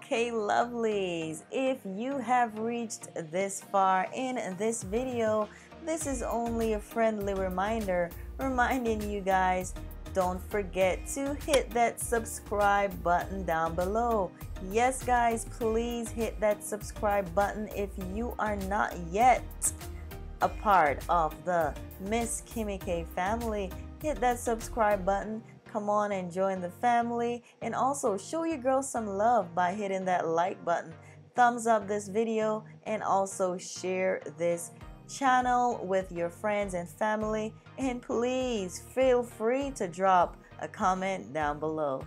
Okay, lovelies, if you have reached this far in this video, this is only a friendly reminder reminding you guys, don't forget to hit that subscribe button down below. Yes guys, please hit that subscribe button if you are not yet a part of the Miss Kimmy K family. Hit that subscribe button. Come on and join the family, and also show your girl some love by hitting that like button. thumbs up this video, and also share this channel with your friends and family. And please feel free to drop a comment down below.